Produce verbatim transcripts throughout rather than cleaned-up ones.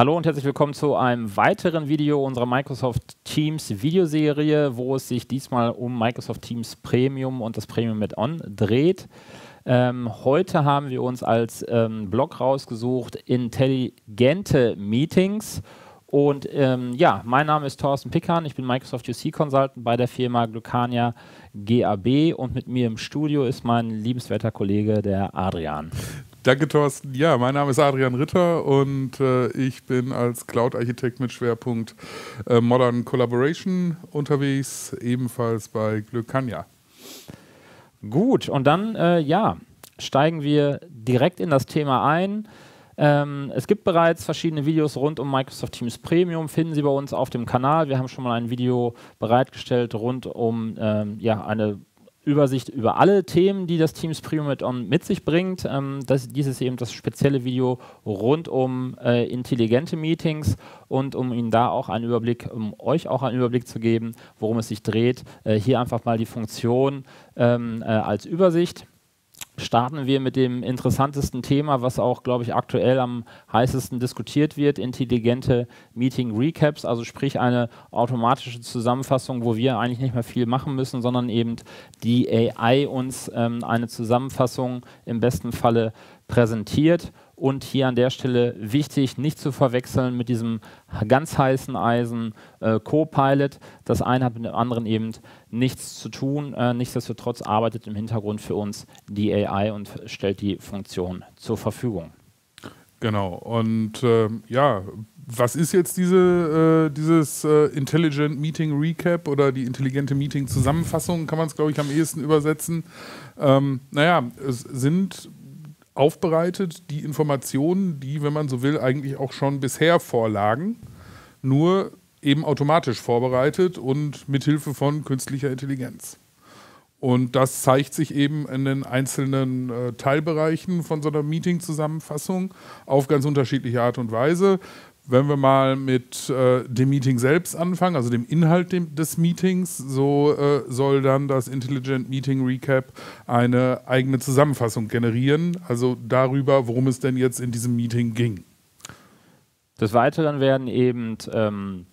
Hallo und herzlich willkommen zu einem weiteren Video unserer Microsoft Teams Videoserie, wo es sich diesmal um Microsoft Teams Premium und das Premium mit On dreht. Ähm, heute haben wir uns als ähm, Blog rausgesucht, intelligente Meetings. Und ähm, ja, mein Name ist Thorsten Pickern, ich bin Microsoft U C Consultant bei der Firma Glucania G A B und mit mir im Studio ist mein liebenswerter Kollege, der Adrian. Danke, Thorsten. Ja, mein Name ist Adrian Ritter und äh, ich bin als Cloud-Architekt mit Schwerpunkt äh, Modern Collaboration unterwegs, ebenfalls bei Glucania. Gut, und dann äh, ja, steigen wir direkt in das Thema ein. Ähm, es gibt bereits verschiedene Videos rund um Microsoft Teams Premium, finden Sie bei uns auf dem Kanal. Wir haben schon mal ein Video bereitgestellt rund um ähm, ja, eine Übersicht über alle Themen, die das Teams Premium mit On mit sich bringt. Ähm, das, dies ist eben das spezielle Video rund um äh, intelligente Meetings und um Ihnen da auch einen Überblick, um euch auch einen Überblick zu geben, worum es sich dreht. Äh, hier einfach mal die Funktion ähm, äh, als Übersicht. Starten wir mit dem interessantesten Thema, was auch, glaube ich, aktuell am heißesten diskutiert wird, intelligente Meeting Recaps, also sprich eine automatische Zusammenfassung, wo wir eigentlich nicht mehr viel machen müssen, sondern eben die A I uns ähm, eine Zusammenfassung im besten Falle präsentiert. Und hier an der Stelle wichtig, nicht zu verwechseln mit diesem ganz heißen Eisen äh, Copilot. Das eine hat mit dem anderen eben nichts zu tun. Äh, nichtsdestotrotz arbeitet im Hintergrund für uns die A I und stellt die Funktion zur Verfügung. Genau. Und äh, ja, was ist jetzt diese, äh, dieses äh, Intelligent Meeting Recap oder die intelligente Meeting Zusammenfassung? Kann man es, glaube ich, am ehesten übersetzen. Ähm, naja, es sind aufbereitet die Informationen, die, wenn man so will, eigentlich auch schon bisher vorlagen, nur eben automatisch vorbereitet und mithilfe von künstlicher Intelligenz. Und das zeigt sich eben in den einzelnen äh, Teilbereichen von so einer Meeting-Zusammenfassung auf ganz unterschiedliche Art und Weise. Wenn wir mal mit äh, dem Meeting selbst anfangen, also dem Inhalt dem, des Meetings, so äh, soll dann das Intelligent Meeting Recap eine eigene Zusammenfassung generieren, also darüber, worum es denn jetzt in diesem Meeting ging. Des Weiteren werden eben ähm,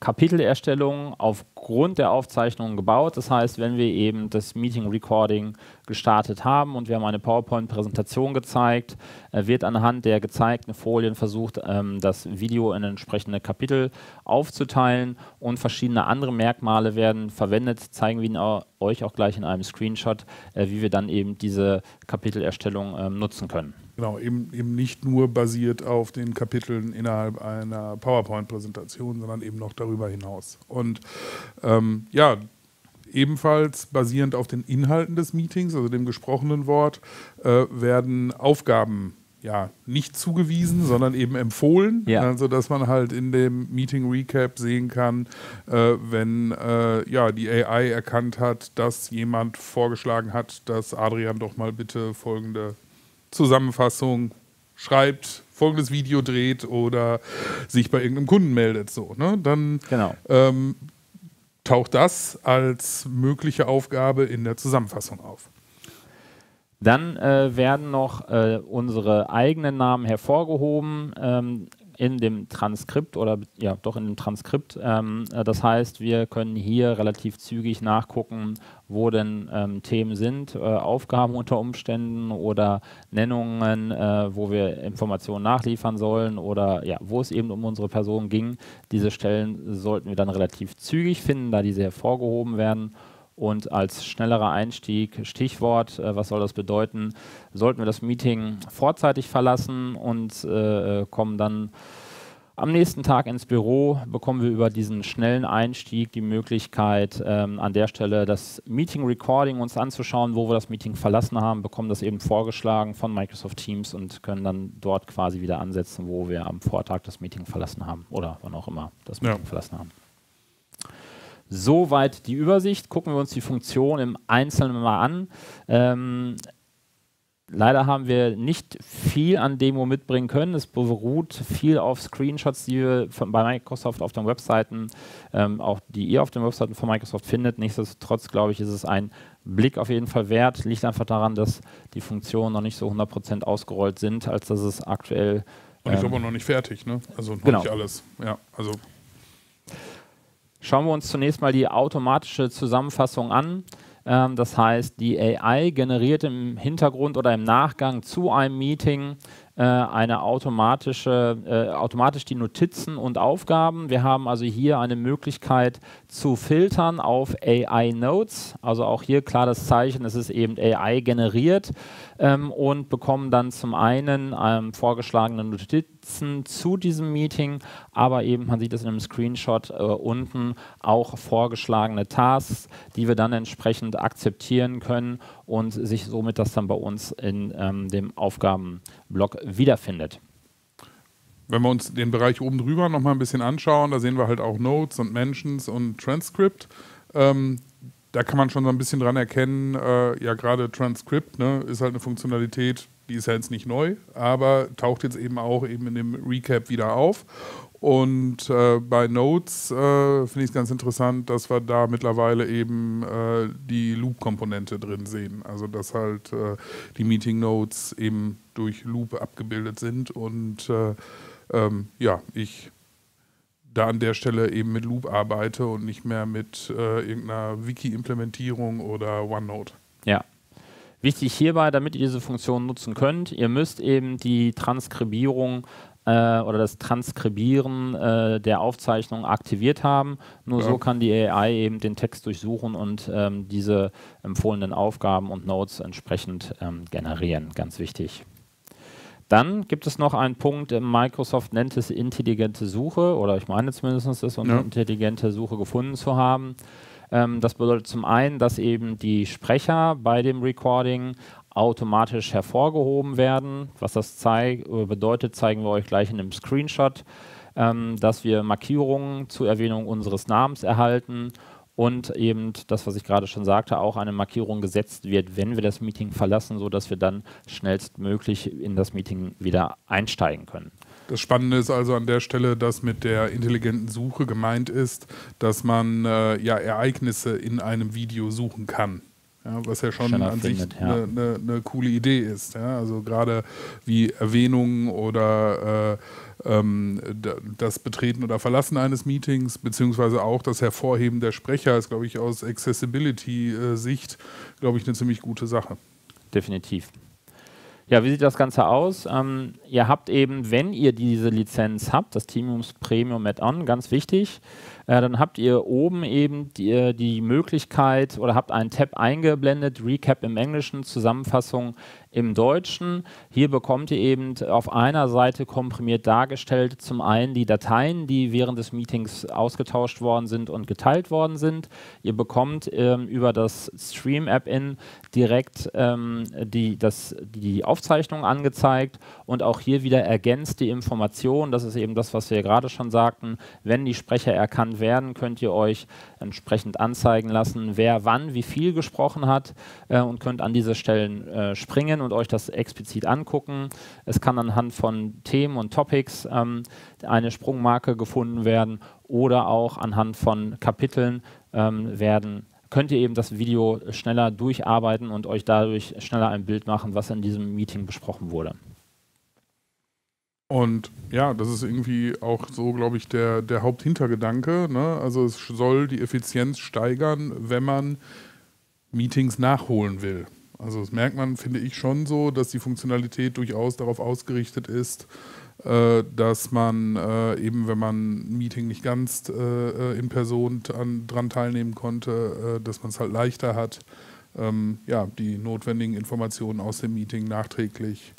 Kapitelerstellungen aufgrund der Aufzeichnungen gebaut. Das heißt, wenn wir eben das Meeting Recording gestartet haben und wir haben eine PowerPoint-Präsentation gezeigt, wird anhand der gezeigten Folien versucht, das Video in entsprechende Kapitel aufzuteilen und verschiedene andere Merkmale werden verwendet. Zeigen wir Ihnen euch auch gleich in einem Screenshot, wie wir dann eben diese Kapitelerstellung nutzen können. Genau, eben, eben nicht nur basiert auf den Kapiteln innerhalb einer PowerPoint-Präsentation, sondern eben noch darüber hinaus. Und ähm, ja, ebenfalls basierend auf den Inhalten des Meetings, also dem gesprochenen Wort, äh, werden Aufgaben ja nicht zugewiesen, sondern eben empfohlen, ja. Also dass man halt in dem Meeting Recap sehen kann, äh, wenn äh, ja, die A I erkannt hat, dass jemand vorgeschlagen hat, dass Adrian doch mal bitte folgende Zusammenfassung schreibt, folgendes Video dreht oder sich bei irgendeinem Kunden meldet, so, ne? Dann genau. ähm, taucht das als mögliche Aufgabe in der Zusammenfassung auf. Dann äh, werden noch äh, unsere eigenen Namen hervorgehoben. Ähm, in dem Transkript oder ja doch in dem Transkript. Ähm, das heißt, wir können hier relativ zügig nachgucken, wo denn ähm, Themen sind, äh, Aufgaben unter Umständen oder Nennungen, äh, wo wir Informationen nachliefern sollen oder ja, wo es eben um unsere Person ging. Diese Stellen sollten wir dann relativ zügig finden, da diese hervorgehoben werden. Und als schnellerer Einstieg, Stichwort, äh, was soll das bedeuten, sollten wir das Meeting vorzeitig verlassen und äh, kommen dann am nächsten Tag ins Büro, bekommen wir über diesen schnellen Einstieg die Möglichkeit, ähm, an der Stelle das Meeting Recording uns anzuschauen, wo wir das Meeting verlassen haben, bekommen das eben vorgeschlagen von Microsoft Teams und können dann dort quasi wieder ansetzen, wo wir am Vortag das Meeting verlassen haben oder wann auch immer das Meeting ja. verlassen haben. Soweit die Übersicht. Gucken wir uns die Funktion im Einzelnen mal an. Ähm, leider haben wir nicht viel an Demo mitbringen können. Es beruht viel auf Screenshots, die wir von, bei Microsoft auf den Webseiten, ähm, auch die ihr auf den Webseiten von Microsoft findet. Nichtsdestotrotz, glaube ich, ist es ein Blick auf jeden Fall wert. Liegt einfach daran, dass die Funktionen noch nicht so hundert Prozent ausgerollt sind, als dass es aktuell Und ich ähm, glaube auch noch nicht fertig, ne? Also noch genau. nicht alles. Ja, also. Schauen wir uns zunächst mal die automatische Zusammenfassung an. Ähm, das heißt, die A I generiert im Hintergrund oder im Nachgang zu einem Meeting äh, eine automatische, äh, automatisch die Notizen und Aufgaben. Wir haben also hier eine Möglichkeit zu filtern auf A I-Notes. Also auch hier klar das Zeichen, es ist eben A I generiert ähm, und bekommen dann zum einen ähm, vorgeschlagene Notizen zu diesem Meeting, aber eben, man sieht es in einem Screenshot äh, unten, auch vorgeschlagene Tasks, die wir dann entsprechend akzeptieren können und sich somit das dann bei uns in ähm, dem Aufgabenblock wiederfindet. Wenn wir uns den Bereich oben drüber nochmal ein bisschen anschauen, da sehen wir halt auch Notes und Mentions und Transcript. Ähm, da kann man schon so ein bisschen dran erkennen, äh, ja gerade Transcript, ne, ist halt eine Funktionalität, die ist ja jetzt nicht neu, aber taucht jetzt eben auch eben in dem Recap wieder auf. Und äh, bei Notes äh, finde ich es ganz interessant, dass wir da mittlerweile eben äh, die Loop-Komponente drin sehen. Also dass halt äh, die Meeting-Notes eben durch Loop abgebildet sind und äh, ähm, ja, ich da an der Stelle eben mit Loop arbeite und nicht mehr mit äh, irgendeiner Wiki-Implementierung oder OneNote. Ja. Wichtig hierbei, damit ihr diese Funktion nutzen könnt, ihr müsst eben die Transkribierung oder das Transkribieren äh, der Aufzeichnung aktiviert haben. Nur ja. so kann die A I eben den Text durchsuchen und ähm, diese empfohlenen Aufgaben und Notes entsprechend ähm, generieren. Ganz wichtig. Dann gibt es noch einen Punkt, Microsoft nennt es intelligente Suche, oder ich meine zumindest, dass wir eine ja. intelligente Suche gefunden zu haben. Ähm, das bedeutet zum einen, dass eben die Sprecher bei dem Recording automatisch hervorgehoben werden. Was das zeig bedeutet, zeigen wir euch gleich in einem Screenshot, ähm, dass wir Markierungen zur Erwähnung unseres Namens erhalten und eben das, was ich gerade schon sagte, auch eine Markierung gesetzt wird, wenn wir das Meeting verlassen, sodass wir dann schnellstmöglich in das Meeting wieder einsteigen können. Das Spannende ist also an der Stelle, dass mit der intelligenten Suche gemeint ist, dass man äh, ja Ereignisse in einem Video suchen kann. Ja, was ja schon an findet, sich eine ja. ne, ne coole Idee ist. Ja? Also gerade wie Erwähnungen oder äh, ähm, das Betreten oder Verlassen eines Meetings, beziehungsweise auch das Hervorheben der Sprecher ist, glaube ich, aus Accessibility-Sicht, glaube ich, eine ziemlich gute Sache. Definitiv. Ja, wie sieht das Ganze aus? Ähm, ihr habt eben, wenn ihr diese Lizenz habt, das Teams Premium Add-on, ganz wichtig, äh, dann habt ihr oben eben die, die Möglichkeit oder habt einen Tab eingeblendet, Recap im Englischen, Zusammenfassung im Deutschen. Hier bekommt ihr eben auf einer Seite komprimiert dargestellt, zum einen die Dateien, die während des Meetings ausgetauscht worden sind und geteilt worden sind. Ihr bekommt ähm, über das Stream-App-In direkt ähm, die, das, die Aufmerksamkeit Aufzeichnung angezeigt und auch hier wieder ergänzte Informationen. Das ist eben das, was wir gerade schon sagten. Wenn die Sprecher erkannt werden, könnt ihr euch entsprechend anzeigen lassen, wer wann wie viel gesprochen hat äh, und könnt an diese Stellen äh, springen und euch das explizit angucken. Es kann anhand von Themen und Topics ähm, eine Sprungmarke gefunden werden oder auch anhand von Kapiteln ähm, werden könnt ihr eben das Video schneller durcharbeiten und euch dadurch schneller ein Bild machen, was in diesem Meeting besprochen wurde. Und ja, das ist irgendwie auch so, glaube ich, der, der Haupthintergedanke, ne? Also es soll die Effizienz steigern, wenn man Meetings nachholen will. Also das merkt man, finde ich, schon so, dass die Funktionalität durchaus darauf ausgerichtet ist, dass man äh, eben, wenn man ein Meeting nicht ganz äh, in Person an, dran teilnehmen konnte, äh, dass man es halt leichter hat, ähm, ja, die notwendigen Informationen aus dem Meeting nachträglich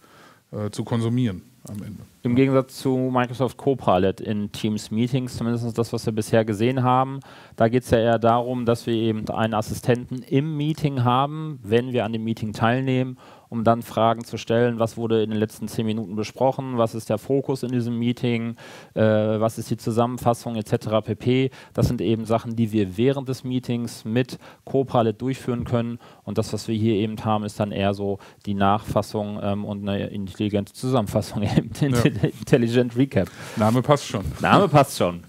äh, zu konsumieren am Ende. Im Gegensatz zu Microsoft Copilot in Teams Meetings, zumindest das, was wir bisher gesehen haben, da geht es ja eher darum, dass wir eben einen Assistenten im Meeting haben, wenn wir an dem Meeting teilnehmen, um dann Fragen zu stellen, was wurde in den letzten zehn Minuten besprochen, was ist der Fokus in diesem Meeting, äh, was ist die Zusammenfassung et cetera pp. Das sind eben Sachen, die wir während des Meetings mit Copilot durchführen können und das, was wir hier eben haben, ist dann eher so die Nachfassung ähm, und eine intelligente Zusammenfassung, eben ja. Intelligent Recap. Name passt schon. Name passt schon.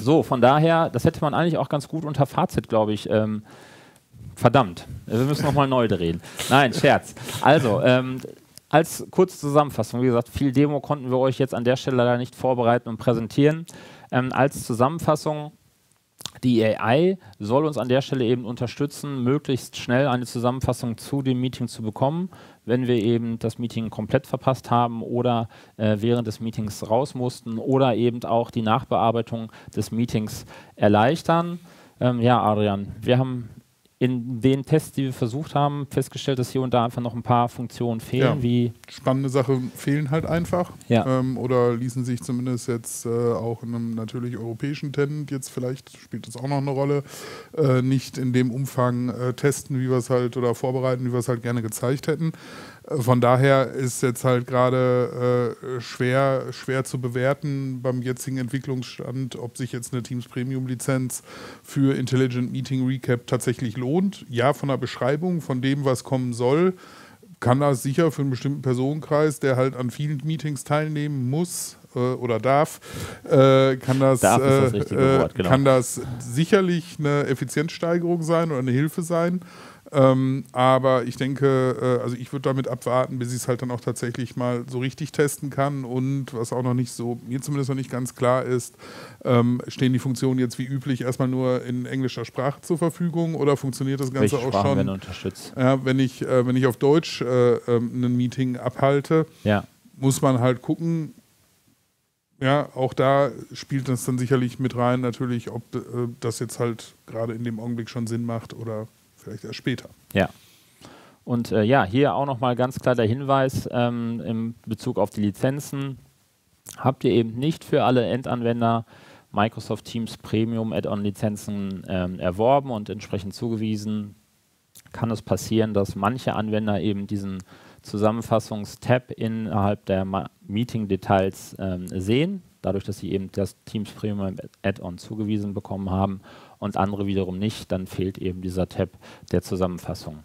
So, von daher, das hätte man eigentlich auch ganz gut unter Fazit, glaube ich, ähm, verdammt, wir müssen nochmal neu drehen. Nein, Scherz. Also, ähm, Als kurze Zusammenfassung, wie gesagt, viel Demo konnten wir euch jetzt an der Stelle leider nicht vorbereiten und präsentieren. Ähm, als Zusammenfassung, die A I soll uns an der Stelle eben unterstützen, möglichst schnell eine Zusammenfassung zu dem Meeting zu bekommen, wenn wir eben das Meeting komplett verpasst haben oder äh, während des Meetings raus mussten oder eben auch die Nachbearbeitung des Meetings erleichtern. Ähm, ja, Adrian, wir haben in den Tests, die wir versucht haben, festgestellt, dass hier und da einfach noch ein paar Funktionen fehlen. Ja. Wie spannende Sachen fehlen halt einfach. Ja. Ähm, oder ließen sich zumindest jetzt äh, auch in einem natürlich europäischen Tenant, jetzt vielleicht spielt das auch noch eine Rolle, äh, nicht in dem Umfang äh, testen, wie wir es halt, oder vorbereiten, wie wir es halt gerne gezeigt hätten. Äh, von daher ist jetzt halt gerade äh, schwer, schwer zu bewerten beim jetzigen Entwicklungsstand, ob sich jetzt eine Teams Premium Lizenz für Intelligent Meeting Recap tatsächlich lohnt. Und ja, von der Beschreibung, von dem, was kommen soll, kann das sicher für einen bestimmten Personenkreis, der halt an vielen Meetings teilnehmen muss äh, oder darf, äh, kann, das, darf äh, das richtige Wort, genau. kann das sicherlich eine Effizienzsteigerung sein oder eine Hilfe sein. Ähm, aber ich denke, äh, also ich würde damit abwarten, bis ich es halt dann auch tatsächlich mal so richtig testen kann. Und was auch noch nicht so, mir zumindest noch nicht ganz klar ist, ähm, stehen die Funktionen jetzt wie üblich erstmal nur in englischer Sprache zur Verfügung oder funktioniert das Ganze auch schon, wenn, unterstützt? Ja, wenn, ich, äh, wenn ich auf Deutsch äh, äh, ein Meeting abhalte, ja. muss man halt gucken. Ja, auch da spielt das dann sicherlich mit rein, natürlich, ob äh, das jetzt halt gerade in dem Augenblick schon Sinn macht oder vielleicht erst später. Ja. Und äh, ja, hier auch nochmal ganz klar der Hinweis ähm, in Bezug auf die Lizenzen. Habt ihr eben nicht für alle Endanwender Microsoft Teams Premium Add-on-Lizenzen ähm, erworben und entsprechend zugewiesen, kann es passieren, dass manche Anwender eben diesen Zusammenfassungs-Tab innerhalb der Meeting-Details ähm, sehen, dadurch, dass sie eben das Teams Premium Add-on zugewiesen bekommen haben und andere wiederum nicht, dann fehlt eben dieser Tab der Zusammenfassung.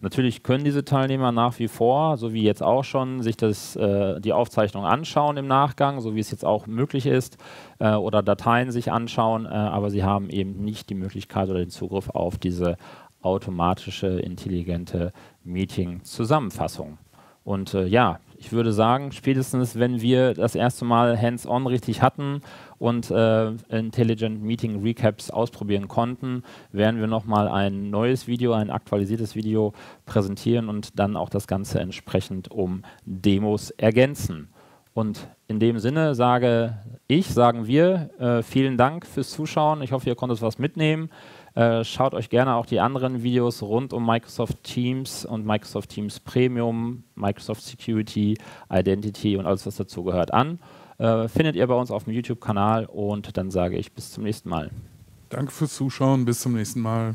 Natürlich können diese Teilnehmer nach wie vor, so wie jetzt auch schon, sich das, äh, die Aufzeichnung anschauen im Nachgang, so wie es jetzt auch möglich ist, äh, oder Dateien sich anschauen, äh, aber sie haben eben nicht die Möglichkeit oder den Zugriff auf diese automatische, intelligente Meeting-Zusammenfassung. Und äh, ja, ich würde sagen, spätestens wenn wir das erste Mal hands-on richtig hatten und äh, Intelligent Meeting Recaps ausprobieren konnten, werden wir nochmal ein neues Video, ein aktualisiertes Video präsentieren und dann auch das Ganze entsprechend um Demos ergänzen. Und in dem Sinne sage ich, sagen wir, äh, vielen Dank fürs Zuschauen. Ich hoffe, ihr konntet was mitnehmen. Äh, schaut euch gerne auch die anderen Videos rund um Microsoft Teams und Microsoft Teams Premium, Microsoft Security, Identity und alles, was dazugehört, an. Äh, findet ihr bei uns auf dem YouTube-Kanal und dann sage ich bis zum nächsten Mal. Danke fürs Zuschauen, bis zum nächsten Mal.